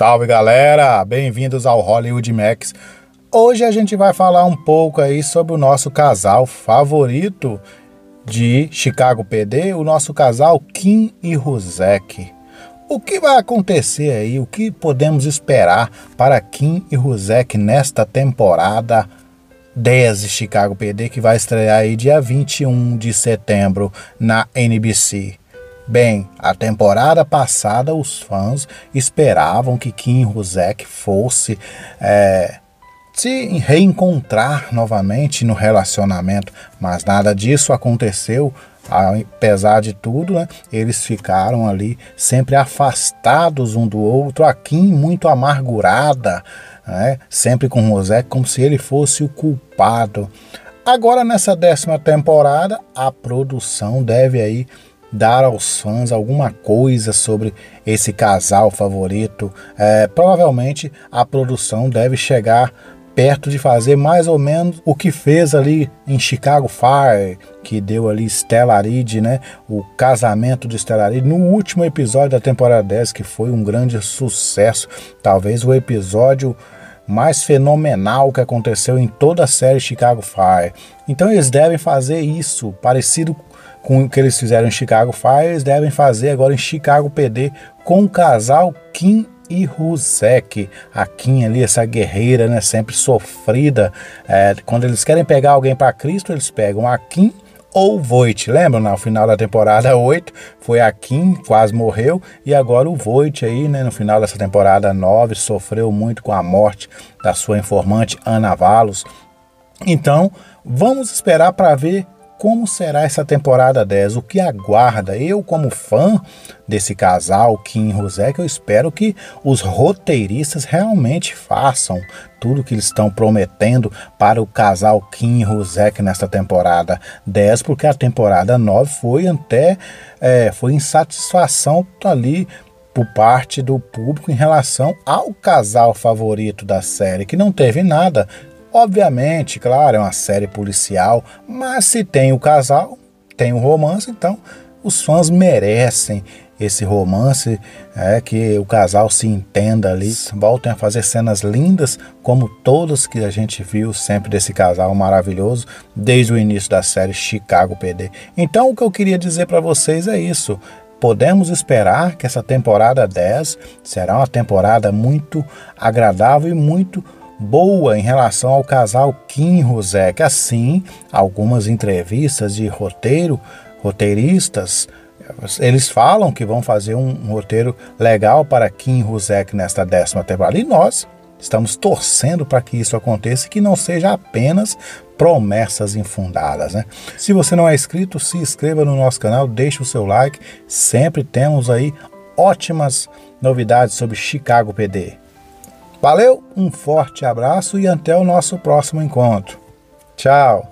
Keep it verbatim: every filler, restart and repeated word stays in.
Salve galera, bem-vindos ao Hollywood Max. Hoje a gente vai falar um pouco aí sobre o nosso casal favorito de Chicago P D, o nosso casal Kim e Ruzek. O que vai acontecer aí, o que podemos esperar para Kim e Ruzek nesta temporada dez de Chicago P D que vai estrear aí dia vinte e um de setembro na N B C. Bem, a temporada passada os fãs esperavam que Kim e Ruzek fosse é, se reencontrar novamente no relacionamento, mas nada disso aconteceu. Apesar de tudo, né, eles ficaram ali sempre afastados um do outro, a Kim muito amargurada, né, sempre com Ruzek como se ele fosse o culpado. Agora nessa décima temporada, a produção deve aí dar aos fãs alguma coisa sobre esse casal favorito. É, provavelmente a produção deve chegar perto de fazer mais ou menos o que fez ali em Chicago Fire, que deu ali Stellaride, né? O casamento de Stellaride no último episódio da temporada dez, que foi um grande sucesso, talvez o episódio mais fenomenal que aconteceu em toda a série Chicago Fire. Então eles devem fazer isso, parecido com o que eles fizeram em Chicago Fire, eles devem fazer agora em Chicago P D com o casal Kim e Ruzek. A Kim ali, essa guerreira, né, sempre sofrida. É, quando eles querem pegar alguém para Cristo, eles pegam a Kim ou Voight. Lembra? No final da temporada oito foi a Kim, quase morreu, e agora o Voight aí, né, no final dessa temporada nove, sofreu muito com a morte da sua informante Ana Valos. Então, vamos esperar para ver como será essa temporada dez, o que aguarda. Eu, como fã desse casal Kim e Ruzek, eu espero que os roteiristas realmente façam tudo que eles estão prometendo para o casal Kim e Ruzek nesta temporada dez, porque a temporada nove foi até é, foi insatisfação ali por parte do público em relação ao casal favorito da série, que não teve nada. Obviamente, claro, é uma série policial, mas se tem o casal, tem o romance, então os fãs merecem esse romance, é, que o casal se entenda ali, voltem a fazer cenas lindas, como todas que a gente viu sempre desse casal maravilhoso, desde o início da série Chicago P D. Então o que eu queria dizer para vocês é isso, podemos esperar que essa temporada dez será uma temporada muito agradável e muito boa em relação ao casal Kim e Ruzek. Assim, algumas entrevistas de roteiro, roteiristas, eles falam que vão fazer um roteiro legal para Kim e Ruzek nesta décima temporada. E nós estamos torcendo para que isso aconteça e que não seja apenas promessas infundadas, né? Se você não é inscrito, se inscreva no nosso canal, deixe o seu like. Sempre temos aí ótimas novidades sobre Chicago P D. Valeu, um forte abraço e até o nosso próximo encontro. Tchau!